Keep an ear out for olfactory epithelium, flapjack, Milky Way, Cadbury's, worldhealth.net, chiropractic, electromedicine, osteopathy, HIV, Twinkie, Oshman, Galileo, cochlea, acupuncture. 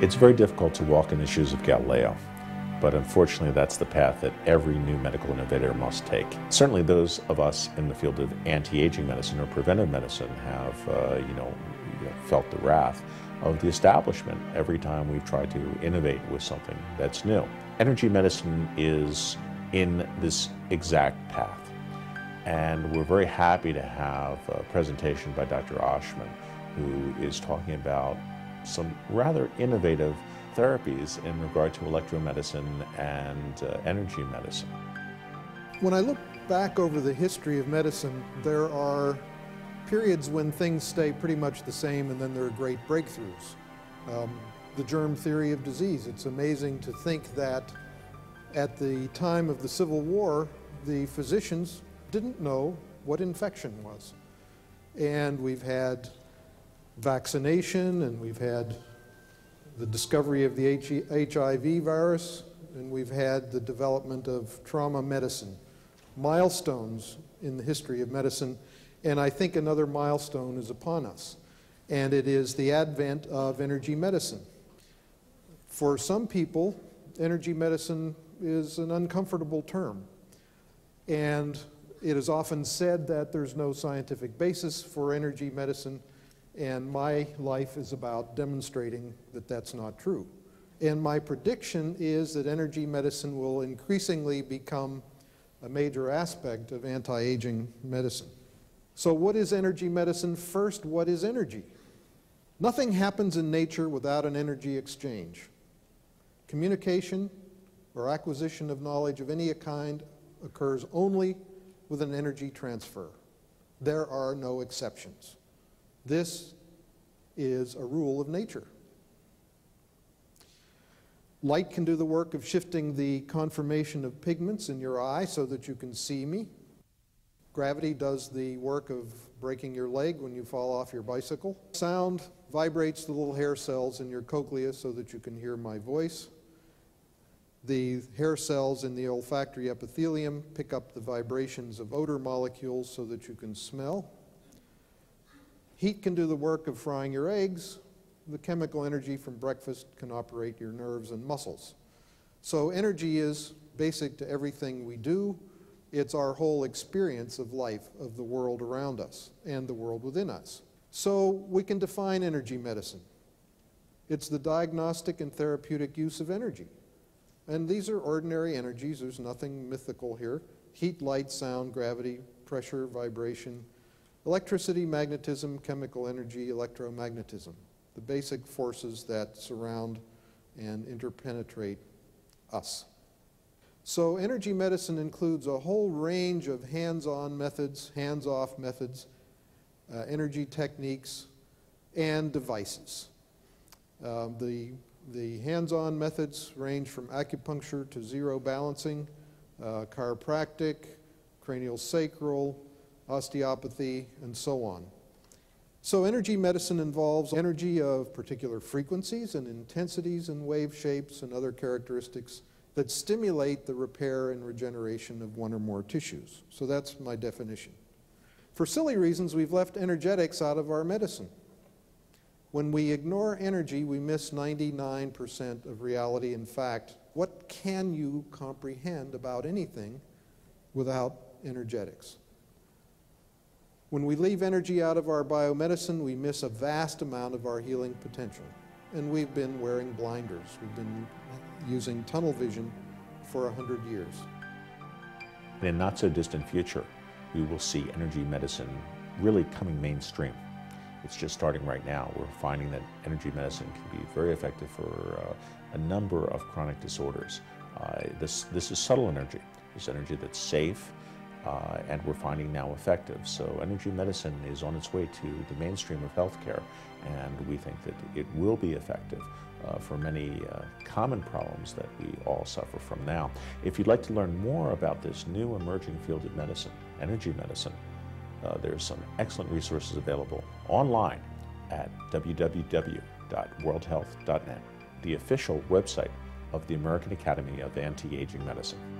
It's very difficult to walk in the shoes of Galileo, but unfortunately that's the path that every new medical innovator must take. Certainly those of us in the field of anti-aging medicine or preventive medicine have felt the wrath of the establishment every time we've tried to innovate with something that's new. Energy medicine is in this exact path, and we're very happy to have a presentation by Dr. Oshman, who is talking about some rather innovative therapies in regard to electromedicine and energy medicine. When I look back over the history of medicine, there are periods when things stay pretty much the same, and then there are great breakthroughs. The germ theory of disease, it's amazing to think that at the time of the Civil War, the physicians didn't know what infection was. And we've had vaccination, and we've had the discovery of the HIV virus, and we've had the development of trauma medicine. Milestones in the history of medicine, and I think another milestone is upon us, and it is the advent of energy medicine. For some people, energy medicine is an uncomfortable term, and it is often said that there's no scientific basis for energy medicine, and my life is about demonstrating that that's not true. And my prediction is that energy medicine will increasingly become a major aspect of anti-aging medicine. So what is energy medicine? First, what is energy? Nothing happens in nature without an energy exchange. Communication or acquisition of knowledge of any kind occurs only with an energy transfer. There are no exceptions. This is a rule of nature. Light can do the work of shifting the conformation of pigments in your eye so that you can see me. Gravity does the work of breaking your leg when you fall off your bicycle. Sound vibrates the little hair cells in your cochlea so that you can hear my voice. The hair cells in the olfactory epithelium pick up the vibrations of odor molecules so that you can smell. Heat can do the work of frying your eggs. The chemical energy from breakfast can operate your nerves and muscles. So energy is basic to everything we do. It's our whole experience of life, of the world around us and the world within us. So we can define energy medicine. It's the diagnostic and therapeutic use of energy. And these are ordinary energies. There's nothing mythical here. Heat, light, sound, gravity, pressure, vibration, electricity, magnetism, chemical energy, electromagnetism, the basic forces that surround and interpenetrate us. So energy medicine includes a whole range of hands-on methods, hands-off methods, energy techniques, and devices. The hands-on methods range from acupuncture to zero balancing, chiropractic, cranial sacral, osteopathy, and so on. So energy medicine involves energy of particular frequencies and intensities and wave shapes and other characteristics that stimulate the repair and regeneration of one or more tissues. So that's my definition. For silly reasons, we've left energetics out of our medicine. When we ignore energy, we miss 99% of reality. In fact, what can you comprehend about anything without energetics? When we leave energy out of our biomedicine, we miss a vast amount of our healing potential. And we've been wearing blinders. We've been using tunnel vision for 100 years. In a not so distant future, we will see energy medicine really coming mainstream. It's just starting right now. We're finding that energy medicine can be very effective for a number of chronic disorders. This is subtle energy. It's energy that's safe, and we're finding now effective. So energy medicine is on its way to the mainstream of healthcare, and we think that it will be effective for many common problems that we all suffer from now. If you'd like to learn more about this new emerging field of medicine, energy medicine, there's some excellent resources available online at www.worldhealth.net, the official website of the American Academy of Anti-Aging Medicine.